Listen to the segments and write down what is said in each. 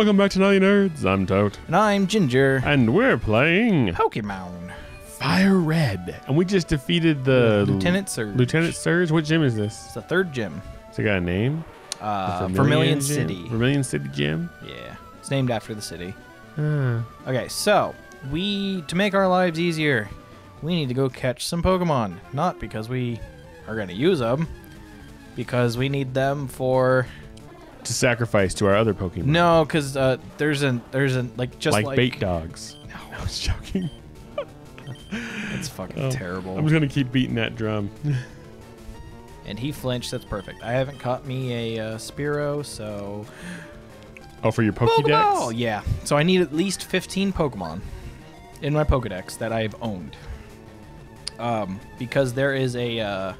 welcome back to Naughty Nerds. I'm Tote. And I'm Ginger. And we're playing Pokemon Fire Red. And we just defeated the Lieutenant Surge. Lieutenant Surge? What gym is this? It's the third gym. It's got a name? Vermilion City. Vermilion City gym? Yeah. It's named after the city. Okay, so we, to make our lives easier, we need to go catch some Pokemon. Not because we are going to use them, because we need them for... to sacrifice to our other Pokemon. No, because there's an like just like bait dogs. No, I was joking. It's fucking terrible. I'm just gonna keep beating that drum. And he flinched. That's perfect. I haven't caught me a Spearow, so. Oh, for your Pokedex. Oh yeah. So I need at least 15 Pokemon in my Pokedex that I've owned. Because there is a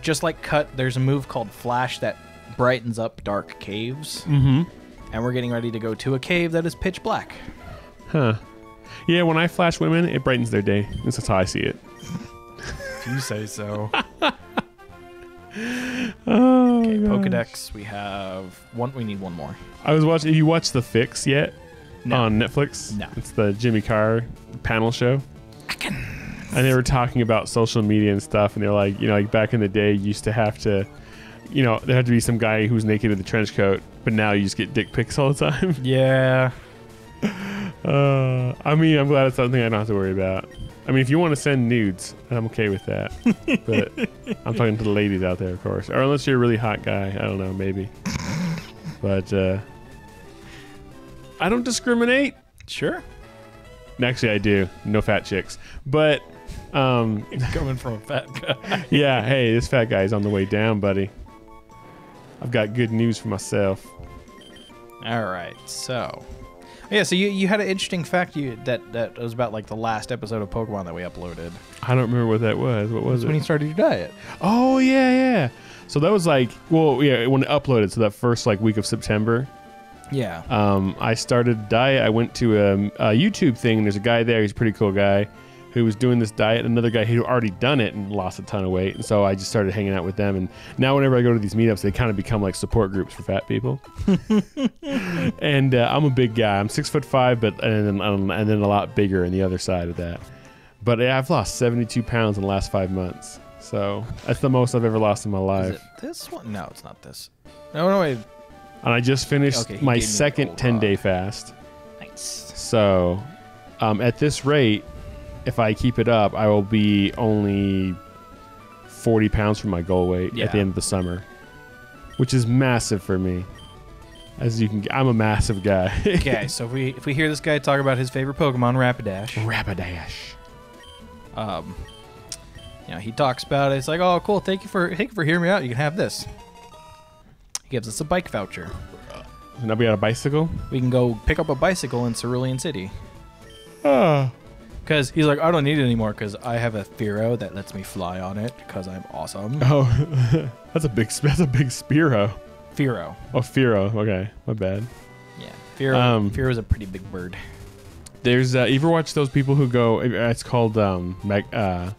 just like Cut. There's a move called Flash that brightens up dark caves. Mm-hmm. And we're getting ready to go to a cave that is pitch black. Huh. Yeah, when I flash women, it brightens their day. That's how I see it. If you say so. Oh, okay, Pokedex, we have one. We need one more. I was watching... Have you watched The Fix yet? No. On Netflix? No. It's the Jimmy Carr panel show. And they were talking about social media and stuff, and they're like, you know, like back in the day, you used to have to... You know, there had to be some guy who's naked in the trench coat, but now you just get dick pics all the time. Yeah. I mean, I'm glad it's something I don't have to worry about. I mean, if you want to send nudes, I'm okay with that. But I'm talking to the ladies out there, of course. Or unless you're a really hot guy. I don't know, maybe. But I don't discriminate. Sure. Actually, I do. No fat chicks. But... coming from a fat guy. Yeah, hey, this fat guy's on the way down, buddy. I've got good news for myself. All right, so yeah, so you had an interesting fact that was about like the last episode of Pokemon that we uploaded. I don't remember what that was. What was it? When you started your diet. Oh yeah. So that was like, well, yeah, when it uploaded. So that first like week of September. Yeah. I started diet. I went to a YouTube thing. And there's a guy there. He's a pretty cool guy who was doing this diet, another guy who'd already done it and lost a ton of weight. And so I just started hanging out with them. And now whenever I go to these meetups, they kind of become like support groups for fat people. And I'm a big guy. I'm 6'5", but and then a lot bigger on the other side of that. But yeah, I've lost 72 pounds in the last 5 months. So that's the most I've ever lost in my life. Is it this one? No, it's not this. No, wait. And I just finished my second 10-day fast. Nice. So at this rate, if I keep it up, I will be only 40 pounds from my goal weight at the end of the summer, which is massive for me. As you can, I'm a massive guy. Okay, so if we hear this guy talk about his favorite Pokemon, Rapidash. You know, he talks about it. It's like, oh, cool. Thank you for hearing me out. You can have this. He gives us a bike voucher. And now we got a bicycle. We can go pick up a bicycle in Cerulean City. Because he's like, I don't need it anymore because I have a Fearow that lets me fly on it because I'm awesome. Oh, that's a big Spearow. Fearow. Oh, Fearow. Okay, my bad. Yeah, Fearow. Fearow is a pretty big bird. There's you ever watch those people who go? It's called magnetic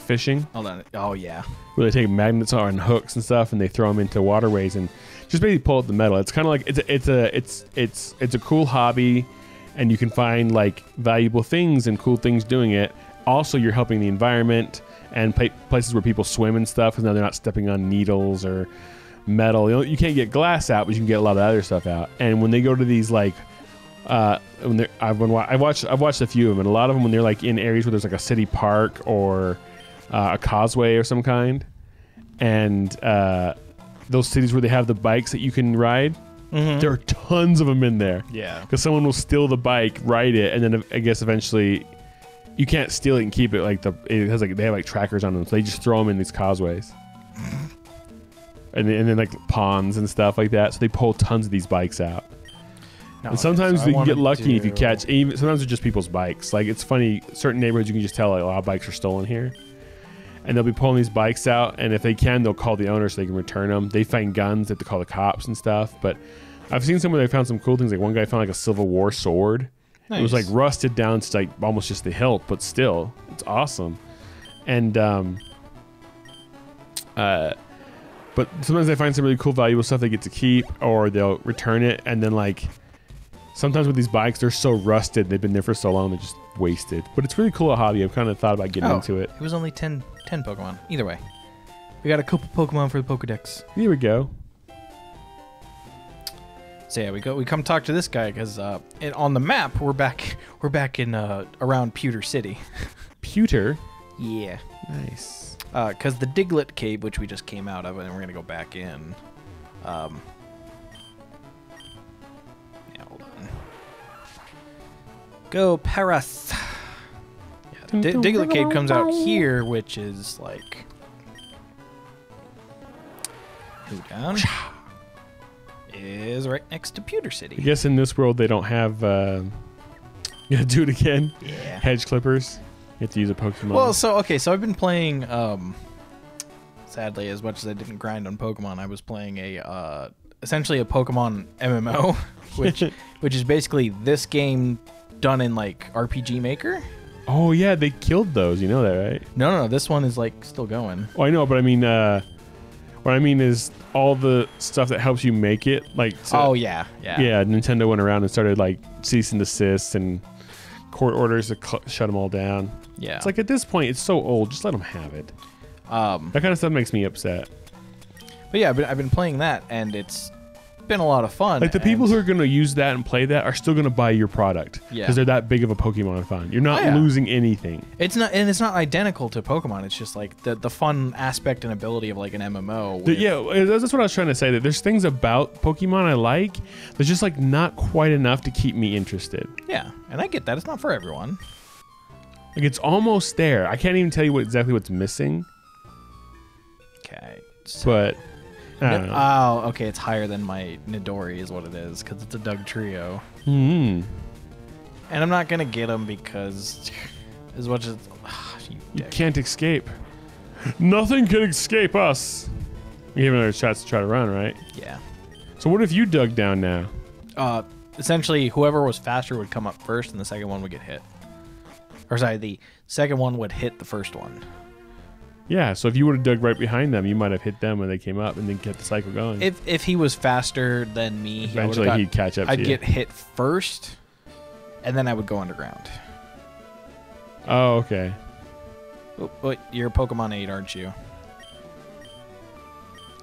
fishing. Hold on. Oh yeah. Where they take magnets on hooks and stuff, and they throw them into waterways and just basically pull up the metal. It's kind of like it's a cool hobby. And you can find like valuable things and cool things doing it. Also, you're helping the environment and places where people swim and stuff because now they're not stepping on needles or metal. You know, you can't get glass out, but you can get a lot of other stuff out. And when they go to these like, I've watched a few of them, and a lot of them when they're like in areas where there's like a city park or a causeway or some kind, and those cities where they have the bikes that you can ride. Mm-hmm. There are tons of them in there. Yeah. Because someone will steal the bike, ride it, and then I guess eventually you can't steal it and keep it. Like they have like trackers on them, so they just throw them in these causeways, and then like ponds and stuff like that. So they pull tons of these bikes out. No, and sometimes you can get lucky if you catch. Even sometimes they're just people's bikes. Like it's funny, certain neighborhoods you can just tell like a lot of bikes are stolen here. And they'll be pulling these bikes out, and if they can, they'll call the owner so they can return them. They find guns, they have to call the cops and stuff. But I've seen somewhere they found some cool things. Like one guy found like a Civil War sword. Nice. It was like rusted down to like almost just the hilt, but still, it's awesome. And But sometimes they find some really cool, valuable stuff they get to keep, or they'll return it. And then, like, sometimes with these bikes, they're so rusted. They've been there for so long, they're just wasted. But it's really cool, a hobby. I've kind of thought about getting into it. It was only 10 Pokemon. Either way. We got a couple Pokemon for the Pokedex. Here we go. So yeah, we come talk to this guy because on the map we're back in around Pewter City. Pewter? Yeah. Nice. Because the Diglett Cave, which we just came out of, and we're gonna go back in. Yeah, hold on. Go Paris. Yeah, the Diglett Cave comes out here, which is like go down. Is right next to Pewter City. I guess in this world they don't have. You gotta do it again. Yeah. Hedge clippers. You have to use a Pokemon. Well, so okay, so I've been playing. Sadly, as much as I didn't grind on Pokemon, I was playing a essentially a Pokemon MMO, which is basically this game done in like RPG Maker. Oh yeah, they killed those. You know that, right? No. This one is like still going. Oh, I know, but I mean. What I mean is all the stuff that helps you make it, like yeah, Nintendo went around and started like cease and desist and court orders to shut them all down. Yeah, it's like at this point it's so old, just let them have it. That kind of stuff makes me upset. But yeah, I've been playing that and it's been a lot of fun. Like the people who are going to use that and play that are still going to buy your product because they're that big of a Pokemon fan. You're not losing anything. It's not, and it's not identical to Pokemon. It's just like the fun aspect and ability of like an MMO. Yeah, that's what I was trying to say. That there's things about Pokemon I like. There's just like not quite enough to keep me interested. Yeah, and I get that. It's not for everyone. Like it's almost there. I can't even tell you exactly what's missing. Okay, so. But. Oh, okay. It's higher than my Nidori is what it is because it's a Dugtrio. Mm-hmm. And I'm not gonna get him because as much as you can't escape. Nothing can escape us. We gave another shot to try to run, right? Yeah. So what if you dug down now? Essentially, whoever was faster would come up first, and the second one would get hit. Or sorry, the second one would hit the first one. Yeah, so if you would have dug right behind them, you might have hit them when they came up and then kept the cycle going. If he was faster than me, eventually he'd catch up to you. I'd get hit first, and then I would go underground. Oh, okay. But you're a Pokemon 8, aren't you?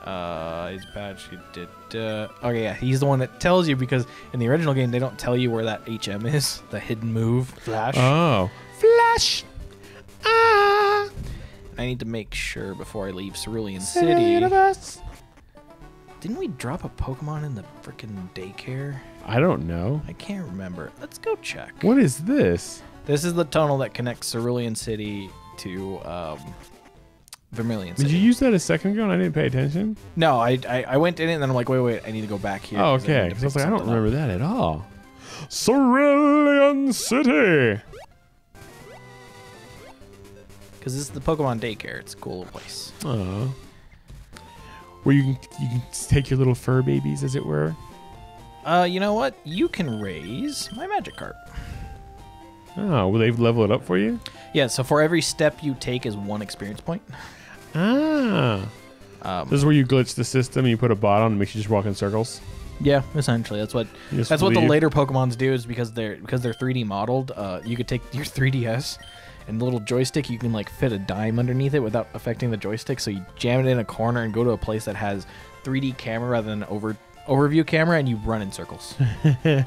He's bad. She did. Okay, yeah, he's the one that tells you because in the original game they don't tell you where that HM is, the hidden move, Flash. Oh, Flash. Ah. I need to make sure before I leave Cerulean City. Didn't we drop a Pokemon in the freaking daycare? I don't know. I can't remember. Let's go check. What is this? This is the tunnel that connects Cerulean City to Vermilion City. Did you use that a second ago and I didn't pay attention? No, I went in it and then I'm like, wait, I need to go back here. Oh, okay. Because I was like, I don't remember that at all. Cerulean City! Because this is the Pokemon daycare. It's a cool little place. Oh, where you can take your little fur babies, as it were. You know what? You can raise my Magikarp. Oh, will they level it up for you? Yeah. So for every step you take is one experience point. Ah. This is where you glitch the system and you put a bot on and makes you just walk in circles. Yeah, essentially. That's what the later Pokemon's do is because they're 3D modeled. You could take your 3DS. And the little joystick, you can like fit a dime underneath it without affecting the joystick. So you jam it in a corner and go to a place that has 3D camera rather than overview camera, and you run in circles. They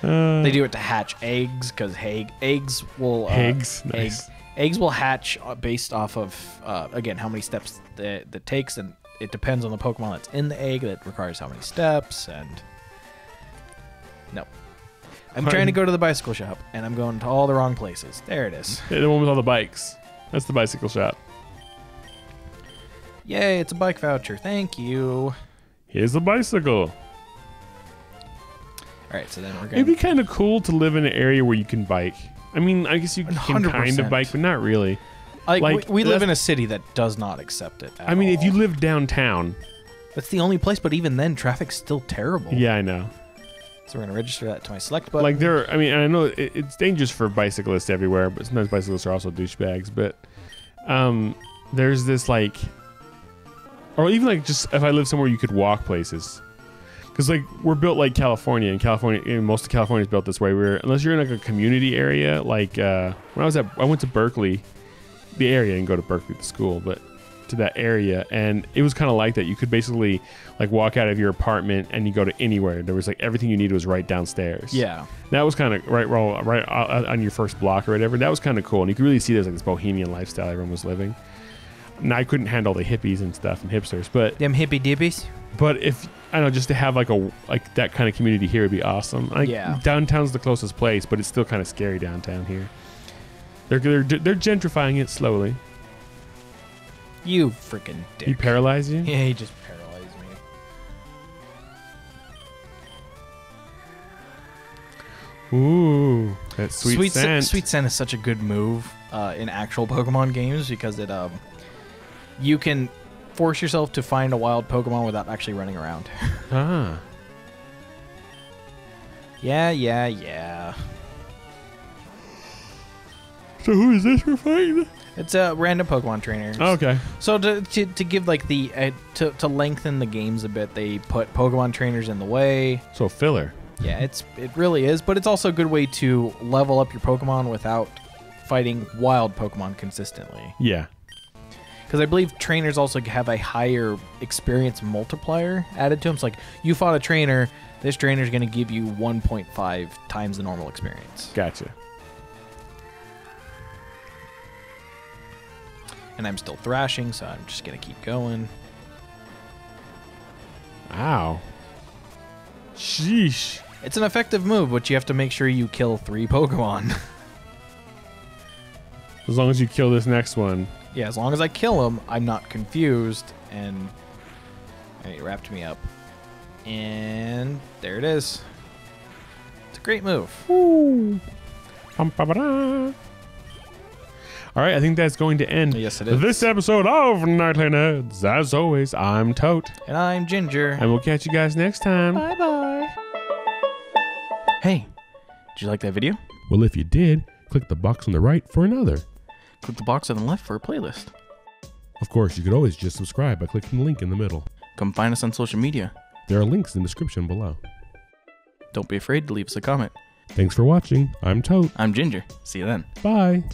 do it to hatch eggs because eggs will eggs will hatch based off of again how many steps that takes, and it depends on the Pokemon that's in the egg that requires how many steps and no. I'm trying to go to the bicycle shop, and I'm going to all the wrong places. There it is. Yeah, the one with all the bikes. That's the bicycle shop. Yay, it's a bike voucher. Thank you. Here's the bicycle. All right, so then we're going to... It'd be kind of cool to live in an area where you can bike. I mean, I guess you can kind of bike, but not really. Like we live in a city that does not accept it at all. I mean, if you live downtown... That's the only place, but even then, traffic's still terrible. Yeah, I know. So we're gonna register that to my select button. Like there, I mean, I know it's dangerous for bicyclists everywhere, but sometimes bicyclists are also douchebags. But there's this like Or even like just if I live somewhere you could walk places. Because like we're built like California, and most of California is built this way. Where unless you're in like a community area, like when I went to Berkeley, the area, and go to Berkeley the school, but to that area, and it was kind of like that. You could basically like walk out of your apartment and you go to anywhere. There was like everything you needed was right downstairs. Yeah, that was kind of right on your first block or whatever. That was kind of cool, and you could really see there's like this bohemian lifestyle everyone was living. And I couldn't handle the hippies and stuff and hipsters, but them hippie dippies. But if I don't know, just to have like a that kind of community here would be awesome. Like, yeah, downtown's the closest place, but it's still kind of scary downtown here. They're gentrifying it slowly. You freaking dick. He paralyzed you? Yeah, he just paralyzed me. Ooh, that sweet scent. Sweet scent is such a good move in actual Pokemon games because it you can force yourself to find a wild Pokemon without actually running around. Ah. Yeah. So who is this we're fighting? It's a random Pokemon trainer. Okay. So to give like the to lengthen the games a bit, they put Pokemon trainers in the way. So filler. Yeah, it really is, but it's also a good way to level up your Pokemon without fighting wild Pokemon consistently. Yeah. Because I believe trainers also have a higher experience multiplier added to them. It's like you fought a trainer, this trainer is going to give you 1.5 times the normal experience. Gotcha. And I'm still thrashing, so I'm just gonna keep going. Ow. Sheesh. It's an effective move, but you have to make sure you kill 3 Pokemon. As long as you kill this next one. Yeah, as long as I kill him, I'm not confused. And it wrapped me up. And there it is. It's a great move. Woo. All right, I think that's going to end this episode of Knightly Nerds. As always, I'm Tote. And I'm Ginger. And we'll catch you guys next time. Bye-bye. Hey, did you like that video? Well, if you did, click the box on the right for another. Click the box on the left for a playlist. Of course, you could always just subscribe by clicking the link in the middle. Come find us on social media. There are links in the description below. Don't be afraid to leave us a comment. Thanks for watching. I'm Tote. I'm Ginger. See you then. Bye.